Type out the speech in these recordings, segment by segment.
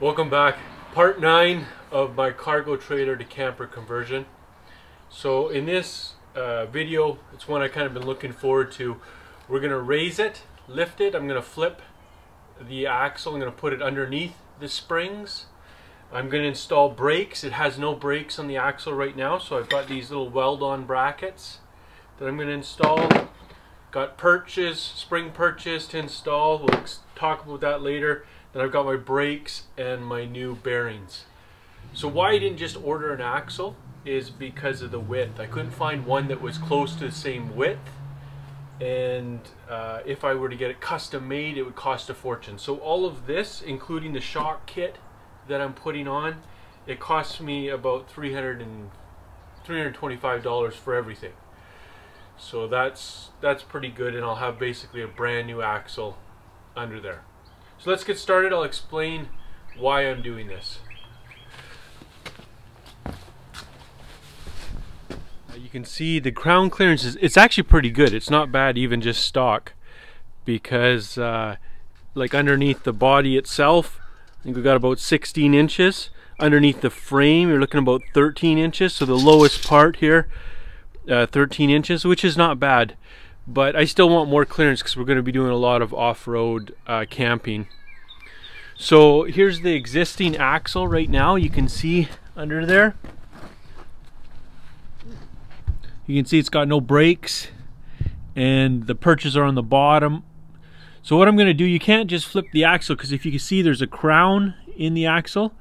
Welcome back. Part 9 of my cargo trailer to camper conversion. So in this video, it's one I kind of been looking forward to. We're going to raise it, lift it. I'm going to flip the axle. I'm going to put it underneath the springs. I'm going to install brakes. It has no brakes on the axle right now, so I've got these little weld-on brackets that I'm going to install. Got perches, spring perches to install. We'll talk about that later. Then I've got my brakes and my new bearings. So why I didn't just order an axle is because of the width. I couldn't find one that was close to the same width, and if I were to get it custom made, it would cost a fortune. So all of this, including the shock kit that I'm putting on, it costs me about $325 for everything. So that's pretty good, and I'll have basically a brand new axle under there. So let's get started. I'll explain why I'm doing this. You can see the crown clearance is, it's actually pretty good. It's not bad even just stock, because like underneath the body itself, I think we've got about 16 inches. Underneath the frame, you're looking about 13 inches. So the lowest part here, 13 inches, which is not bad. But I still want more clearance because we're going to be doing a lot of off-road camping. So here's the existing axle right now. You can see under there. You can see it's got no brakes and the perches are on the bottom. So what I'm going to do, you can't just flip the axle, because if you can see, there's a crown in the axle,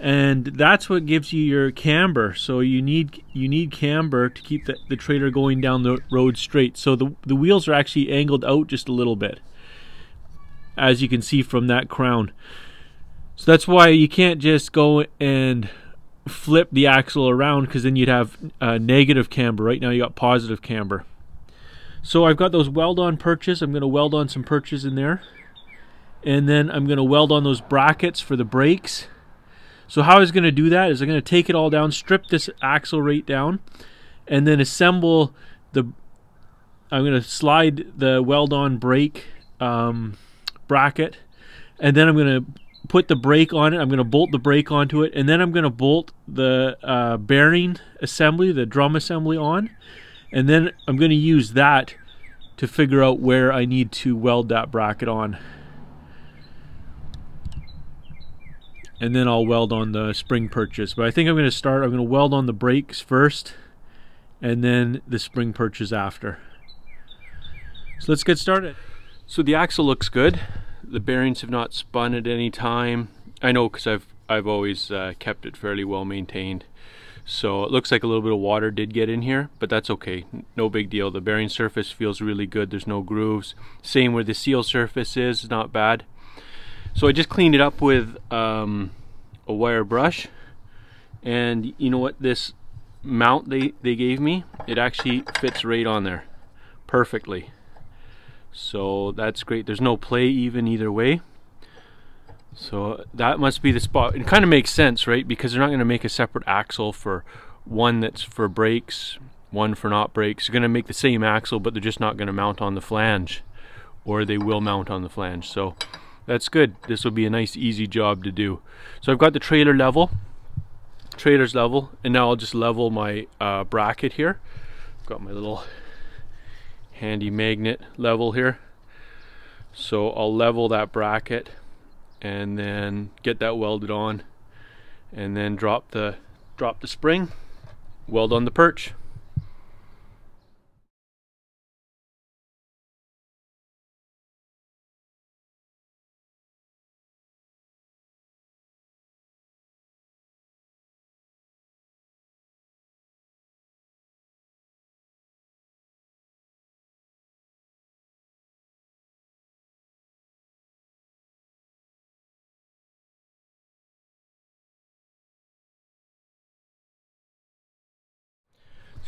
and that's what gives you your camber. So you need camber to keep the trailer going down the road straight. So the wheels are actually angled out just a little bit, as you can see from that crown. So that's why you can't just go and flip the axle around, because then you'd have negative camber. Right now you got positive camber. So I've got those weld-on perches. I'm going to weld on some perches in there, and then I'm going to weld on those brackets for the brakes. So how I was going to do that is I'm going to take it all down, strip this axle right down, and then assemble the, I'm going to slide the weld-on brake bracket, and then I'm going to put the brake on it. I'm going to bolt the brake onto it, and then I'm going to bolt the bearing assembly, the drum assembly on, and then I'm going to use that to figure out where I need to weld that bracket on. And then I'll weld on the spring perches. But I think I'm going to weld on the brakes first, and then the spring perches after. So let's get started. So the axle looks good. The bearings have not spun at any time. I know, because I've always kept it fairly well maintained. So it looks like a little bit of water did get in here, but that's okay. No big deal. The bearing surface feels really good. There's no grooves. Same where the seal surface is, not bad. So I just cleaned it up with a wire brush, and you know what, this mount they gave me, it actually fits right on there perfectly. So that's great. There's no play even either way. So that must be the spot. It kind of makes sense, right? Because they're not going to make a separate axle for one that's for brakes, one for not brakes. They're going to make the same axle, but they're just not going to mount on the flange, or they will mount on the flange. So that's good. This will be a nice easy job to do. So I've got the trailer level, trailer's level, and now I'll just level my bracket here. I've got my little handy magnet level here. So I'll level that bracket and then get that welded on, and then drop the spring, weld on the perch.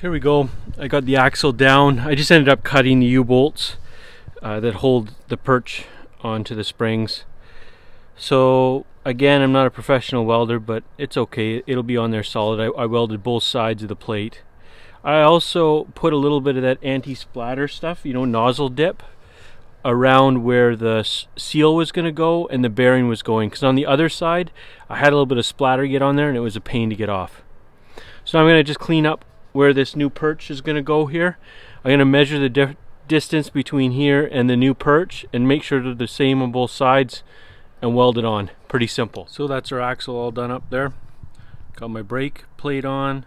Here we go. I got the axle down. I just ended up cutting the U-bolts that hold the perch onto the springs. So again, I'm not a professional welder, but it's okay. It'll be on there solid. I welded both sides of the plate. I also put a little bit of that anti-splatter stuff, you know, nozzle dip, around where the seal was going to go and the bearing was going, because on the other side I had a little bit of splatter get on there and it was a pain to get off. So I'm going to just clean up where this new perch is going to go here. I'm going to measure the distance between here and the new perch and make sure they're the same on both sides and weld it on. Pretty simple. So that's our axle all done up there. Got my brake plate on,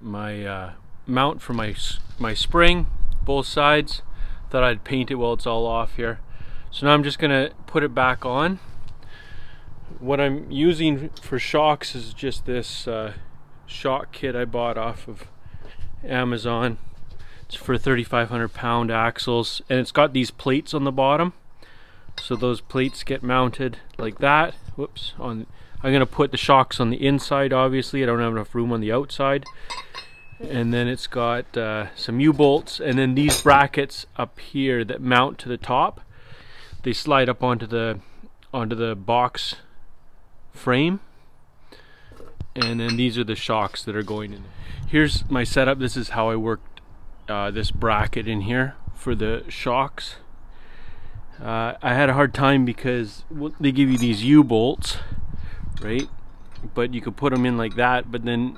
my mount for my spring, both sides. Thought I'd paint it while it's all off here. So now I'm just gonna put it back on. What I'm using for shocks is just this shock kit I bought off of Amazon. It's for 3,500 pound axles, and it's got these plates on the bottom. So those plates get mounted like that. Whoops. On, I'm gonna put the shocks on the inside. Obviously, I don't have enough room on the outside. And then it's got some U-bolts, and then these brackets up here that mount to the top. They slide up onto the box frame, and then these are the shocks that are going in. Here's my setup. This is how I worked this bracket in here for the shocks. I had a hard time because they give you these U-bolts, right? But you could put them in like that, but then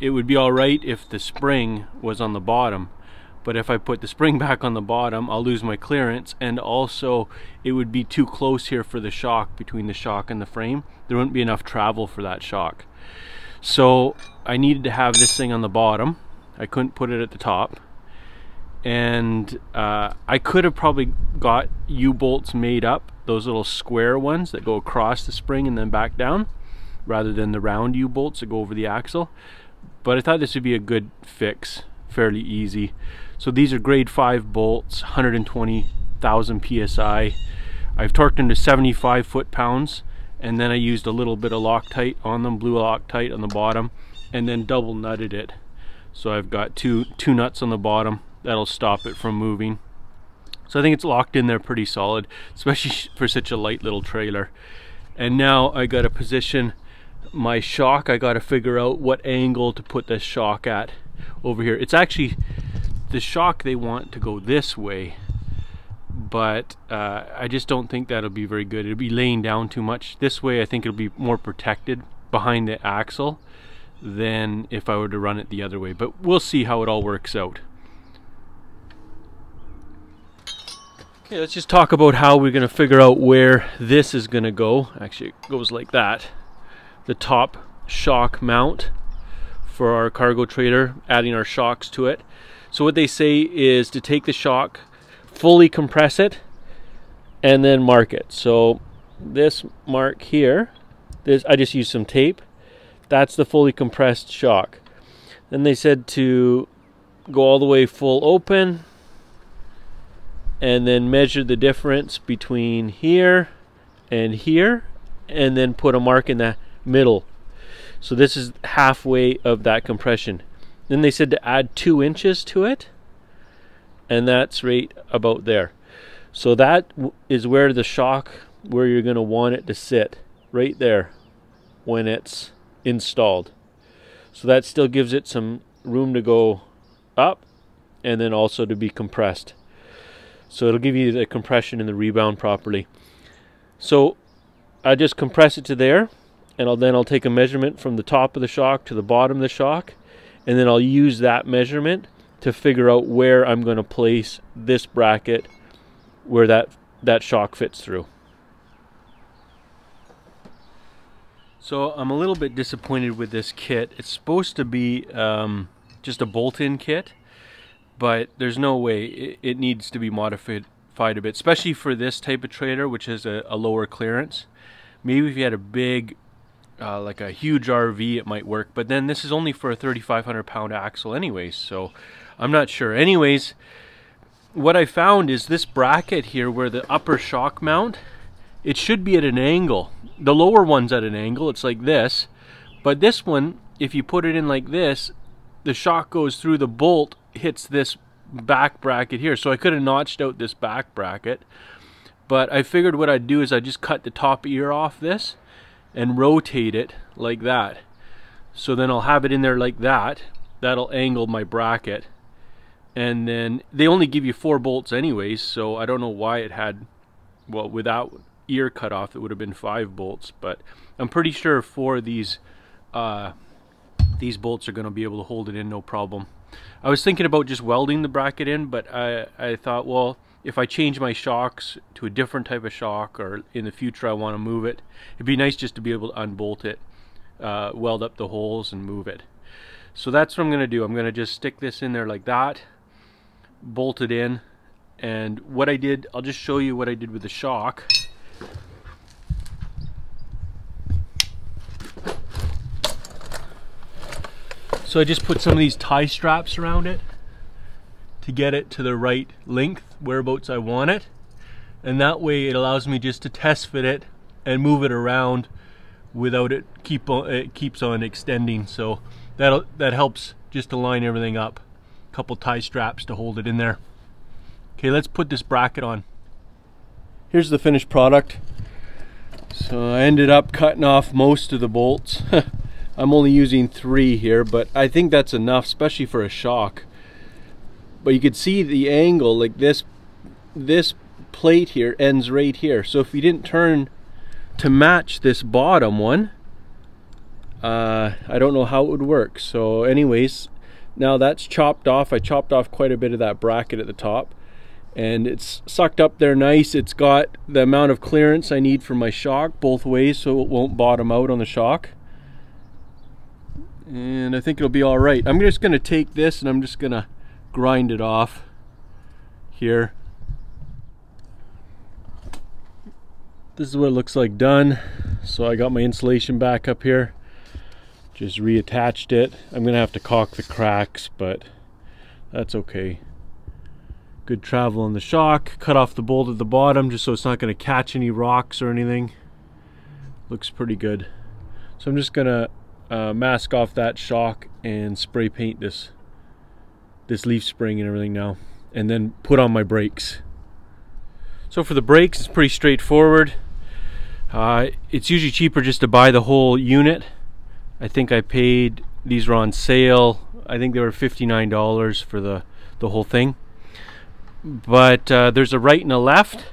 it would be all right if the spring was on the bottom, but if I put the spring back on the bottom, I'll lose my clearance, and also it would be too close here for the shock. Between the shock and the frame, there wouldn't be enough travel for that shock. So I needed to have this thing on the bottom. I couldn't put it at the top, and I could have probably got U-bolts made up, those little square ones that go across the spring and then back down, rather than the round U-bolts that go over the axle. But I thought this would be a good fix, fairly easy. So these are grade 5 bolts, 120,000 PSI. I've torqued them to 75 foot-pounds, and then I used a little bit of Loctite on them, blue Loctite on the bottom, and then double nutted it. So I've got two nuts on the bottom. That'll stop it from moving. So I think it's locked in there pretty solid, especially for such a light little trailer. And now I got to position my shock. I got to figure out what angle to put this shock at over here. It's actually the shock they want to go this way, but I just don't think that'll be very good. It'll be laying down too much. This way I think it'll be more protected behind the axle than if I were to run it the other way, but we'll see how it all works out. Okay, let's just talk about how we're going to figure out where this is going to go. Actually, it goes like that. The top shock mount for our cargo trailer, adding our shocks to it. So what they say is to take the shock, fully compress it, and then mark it. So this mark here, this I just used some tape. That's the fully compressed shock. Then they said to go all the way full open and then measure the difference between here and then put a mark in the middle. So this is halfway of that compression. Then they said to add 2 inches to it, and that's right about there. So that is where the shock, where you're going to want it to sit, right there when it's installed. So that still gives it some room to go up and then also to be compressed. So it'll give you the compression and the rebound properly. So I just compress it to there, and then I'll take a measurement from the top of the shock to the bottom of the shock, and then I'll use that measurement to figure out where I'm going to place this bracket where that shock fits through. So I'm a little bit disappointed with this kit. It's supposed to be just a bolt-in kit, but there's no way. It needs to be modified a bit, especially for this type of trailer, which has a lower clearance. Maybe if you had a big like a huge RV, it might work, but then this is only for a 3,500 pound axle anyways, so I'm not sure. Anyways, what I found is this bracket here where the upper shock mount, it should be at an angle. The lower one's at an angle, it's like this, but this one, if you put it in like this, the shock goes through the bolt, hits this back bracket here. So I could have notched out this back bracket, but I figured what I'd do is I'd just cut the top ear off this and rotate it like that. So then I'll have it in there like that. That'll angle my bracket, And then they only give you 4 bolts anyways, so I don't know why it had, well, without ear cut off, it would have been 5 bolts. But I'm pretty sure 4 of these bolts are going to be able to hold it in no problem. I was thinking about just welding the bracket in, but I thought, well, if I change my shocks to a different type of shock, or in the future I want to move it, it'd be nice just to be able to unbolt it, weld up the holes and move it. So that's what I'm going to do. I'm going to just stick this in there like that, bolt it in, and what I did, I'll just show you what I did with the shock. So I just put some of these tie straps around it to get it to the right length, whereabouts I want it. And that way it allows me just to test fit it and move it around without it keeps on extending. So that helps just to line everything up. A couple tie straps to hold it in there. Okay, let's put this bracket on. Here's the finished product. So I ended up cutting off most of the bolts. I'm only using 3 here, but I think that's enough, especially for a shock. But you could see the angle, like this plate here ends right here. So if you didn't turn to match this bottom one, I don't know how it would work. So anyways, now that's chopped off. I chopped off quite a bit of that bracket at the top, and it's sucked up there nice. It's got the amount of clearance I need for my shock both ways, so it won't bottom out on the shock. And I think it'll be all right. I'm just going to take this and I'm just going to grind it off here. This is what it looks like done. So I got my insulation back up here. Just reattached it. I'm going to have to caulk the cracks, but that's okay. Good travel on the shock. Cut off the bolt at the bottom just so it's not going to catch any rocks or anything. Looks pretty good. So I'm just going to mask off that shock and spray paint this leaf spring and everything now, and then put on my brakes. So for the brakes, it's pretty straightforward. It's usually cheaper just to buy the whole unit. I think I paid, these were on sale, I think they were $59 for the whole thing. But there's a right and a left.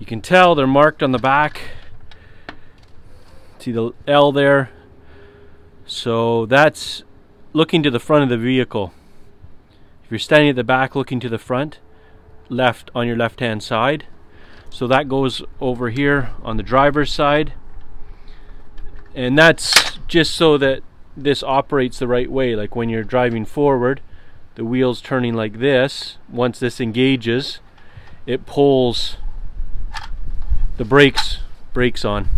You can tell they're marked on the back. See the L there? So that's looking to the front of the vehicle. If you're standing at the back looking to the front, left on your left hand side. So that goes over here on the driver's side. And that's just so that this operates the right way. Like when you're driving forward, the wheel's turning like this. Once this engages, it pulls the brakes on.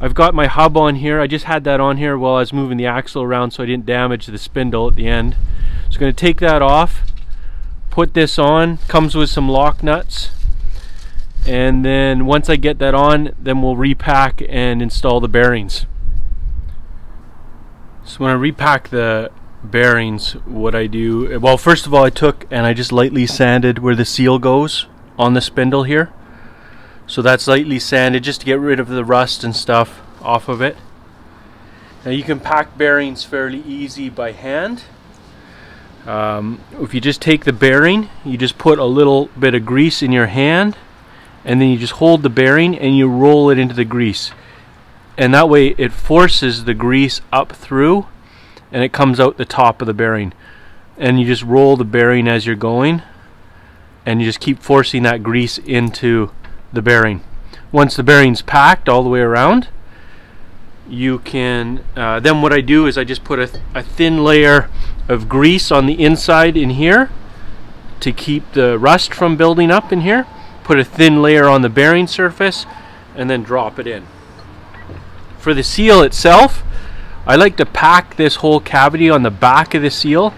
I've got my hub on here. I just had that on here while I was moving the axle around so I didn't damage the spindle at the end. So I'm going to take that off, put this on, comes with some lock nuts, and then once I get that on, then we'll repack and install the bearings. So when I repack the bearings, what I do, well, first of all, I took and I just lightly sanded where the seal goes on the spindle here. So that's lightly sanded just to get rid of the rust and stuff off of it. Now you can pack bearings fairly easy by hand. If you just take the bearing, you just put a little bit of grease in your hand, and then you just hold the bearing and you roll it into the grease. And that way it forces the grease up through and it comes out the top of the bearing. And you just roll the bearing as you're going, and you just keep forcing that grease into the bearing. Once the bearing's packed all the way around, you can then what I do is I just put a thin layer of grease on the inside in here to keep the rust from building up in here, put a thin layer on the bearing surface, and then drop it in. For the seal itself, I like to pack this whole cavity on the back of the seal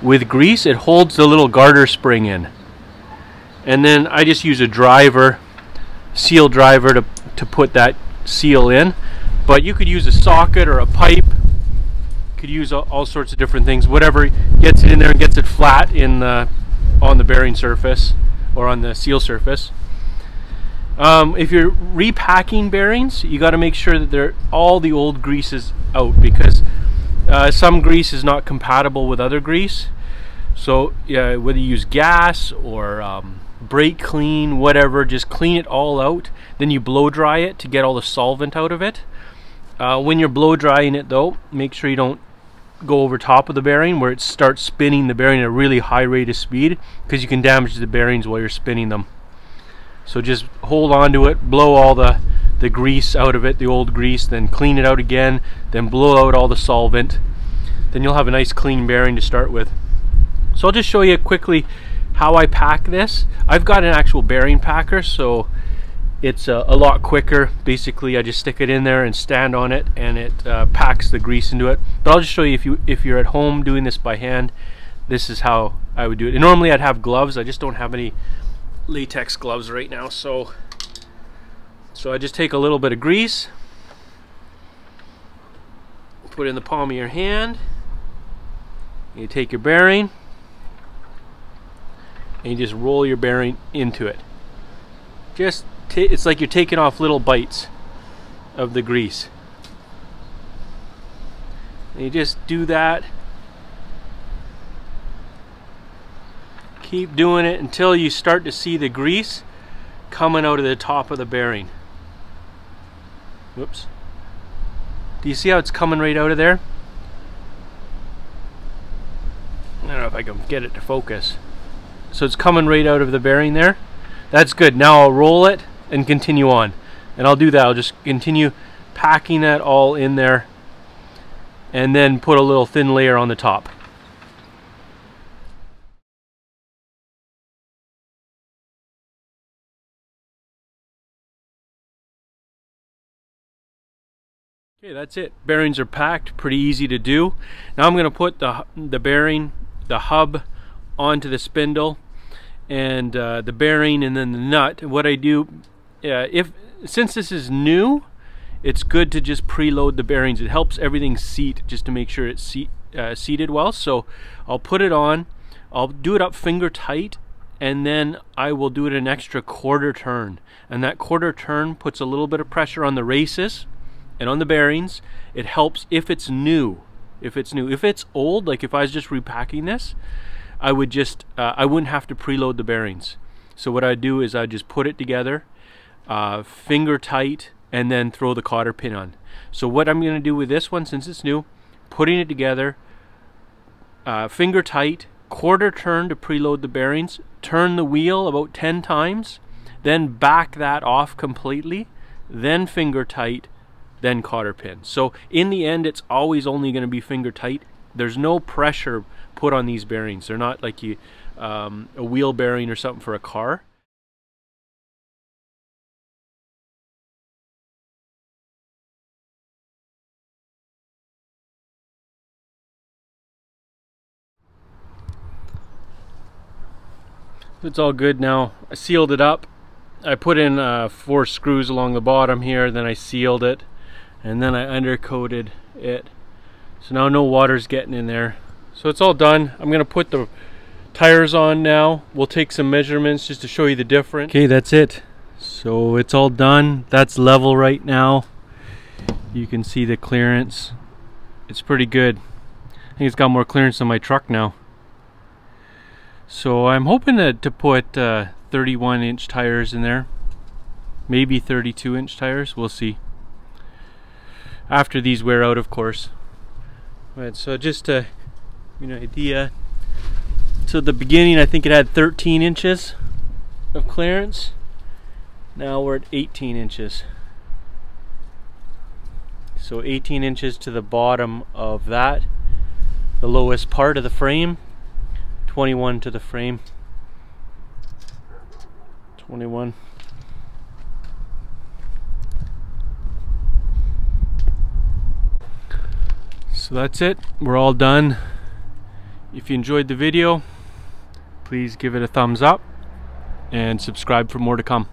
with grease. It holds the little garter spring in, and then I just use a seal driver to put that seal in. But you could use a socket or a pipe, you could use all sorts of different things, whatever gets it in there and gets it flat in the on the bearing surface or on the seal surface. If you're repacking bearings, you got to make sure that they're all the old grease is out, because some grease is not compatible with other grease. So whether you use gas or brake clean, whatever, just clean it all out. Then you blow dry it to get all the solvent out of it. When you're blow drying it though, make sure you don't go over top of the bearing where it starts spinning the bearing at a really high rate of speed, because you can damage the bearings while you're spinning them. So just hold on to it, blow all the grease out of it, the old grease, then clean it out again, then blow out all the solvent. Then you'll have a nice clean bearing to start with. So I'll just show you quickly how I pack this. I've got an actual bearing packer, so it's a lot quicker. Basically I just stick it in there and stand on it, and it packs the grease into it. But I'll just show you, if you're at home doing this by hand, this is how I would do it. And normally I'd have gloves. I just don't have any latex gloves right now, so I just take a little bit of grease, put it in the palm of your hand, you take your bearing and you just roll your bearing into it. Just it's like you're taking off little bites of the grease, and you just do that, keep doing it until you start to see the grease coming out of the top of the bearing. Whoops, do you see how it's coming right out of there? I don't know if I can get it to focus. So it's coming right out of the bearing there. That's good. Now I'll roll it and continue on, and I'll do that. I'll just continue packing that all in there and then put a little thin layer on the top. Okay, that's it. Bearings are packed, pretty easy to do. Now I'm going to put the bearing, the hub, onto the spindle, and the bearing, and then the nut. What I do, since this is new, it's good to just preload the bearings. It helps everything seat, just to make sure it's seated well. So I'll put it on, I'll do it up finger tight, and then I will do it an extra quarter turn. And that quarter turn puts a little bit of pressure on the races and on the bearings. It helps if it's new. If it's old, like if I was just repacking this, I would just, I wouldn't have to preload the bearings. So what I do is I just put it together, finger tight, and then throw the cotter pin on. So what I'm going to do with this one, since it's new, putting it together, finger tight, quarter turn to preload the bearings, turn the wheel about 10 times, then back that off completely, then finger tight, then cotter pin. So in the end, it's always only going to be finger tight. There's no pressure put on these bearings. They're not like you, a wheel bearing or something for a car. It's all good now. I sealed it up. I put in 4 screws along the bottom here, then I sealed it, and then I undercoated it. So now no water's getting in there. So it's all done. I'm gonna put the tires on now. We'll take some measurements just to show you the difference. Okay, that's it. So it's all done. That's level right now. You can see the clearance. It's pretty good. I think it's got more clearance than my truck now. So I'm hoping to put 31-inch tires in there. Maybe 32-inch tires, we'll see. After these wear out, of course. Right, so just to give you an idea, so at the beginning I think it had 13 inches of clearance. Now we're at 18 inches. So 18 inches to the bottom of that, the lowest part of the frame, 21 to the frame, 21. So that's it, we're all done. If you enjoyed the video, please give it a thumbs up and subscribe for more to come.